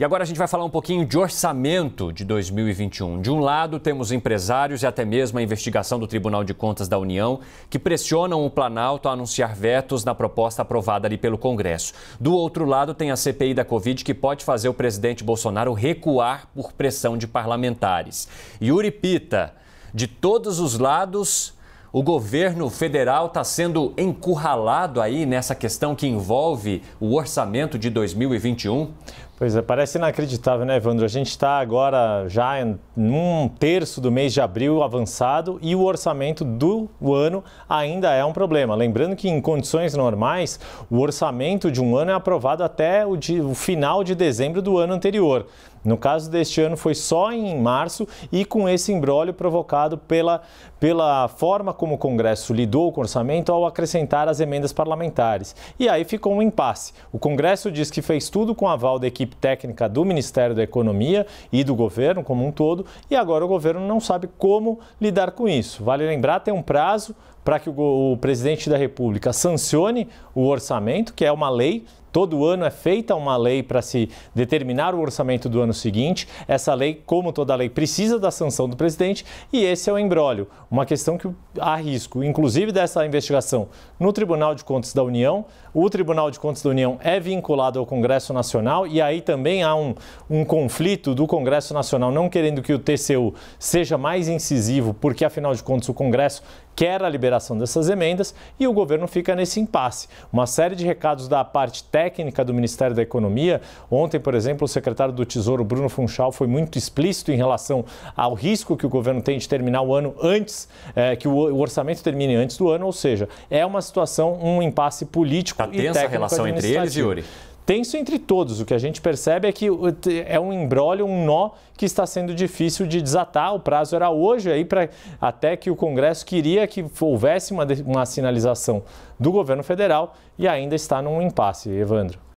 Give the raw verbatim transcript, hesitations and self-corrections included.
E agora a gente vai falar um pouquinho de orçamento de dois mil e vinte e um. De um lado, temos empresários e até mesmo a investigação do Tribunal de Contas da União, que pressionam o Planalto a anunciar vetos na proposta aprovada ali pelo Congresso. Do outro lado, tem a C P I da Covid, que pode fazer o presidente Bolsonaro recuar por pressão de parlamentares. Yuri Pitta, de todos os lados, o governo federal está sendo encurralado aí nessa questão que envolve o orçamento de dois mil e vinte e um? Pois é, parece inacreditável, né, Evandro? A gente está agora já em um terço do mês de abril avançado e o orçamento do ano ainda é um problema. Lembrando que em condições normais, o orçamento de um ano é aprovado até o, de, o final de dezembro do ano anterior. No caso deste ano foi só em março e com esse imbróglio provocado pela, pela forma como o Congresso lidou com o orçamento ao acrescentar as emendas parlamentares. E aí ficou um impasse. O Congresso diz que fez tudo com aval da equipe técnica do Ministério da Economia e do governo como um todo, e agora o governo não sabe como lidar com isso. Vale lembrar, tem um prazo para que o, o presidente da República sancione o orçamento, que é uma lei. Todo ano é feita uma lei para se determinar o orçamento do ano seguinte. Essa lei, como toda lei, precisa da sanção do presidente e esse é o imbróglio. Uma questão que há risco, inclusive dessa investigação no Tribunal de Contas da União. O Tribunal de Contas da União é vinculado ao Congresso Nacional e aí também há um, um conflito do Congresso Nacional não querendo que o T C U seja mais incisivo, porque afinal de contas o Congresso quer a liberação dessas emendas e o governo fica nesse impasse. Uma série de recados da parte técnica técnica do Ministério da Economia. Ontem, por exemplo, o secretário do Tesouro, Bruno Funchal, foi muito explícito em relação ao risco que o governo tem de terminar o ano antes, é, que o orçamento termine antes do ano, ou seja, é uma situação, um impasse político e técnico. Tá tensa a relação entre eles, Yuri? Tenso entre todos. O que a gente percebe é que é um imbróglio, um nó que está sendo difícil de desatar. O prazo era hoje, aí pra, até que o Congresso queria que houvesse uma, uma sinalização do governo federal e ainda está num impasse, Evandro.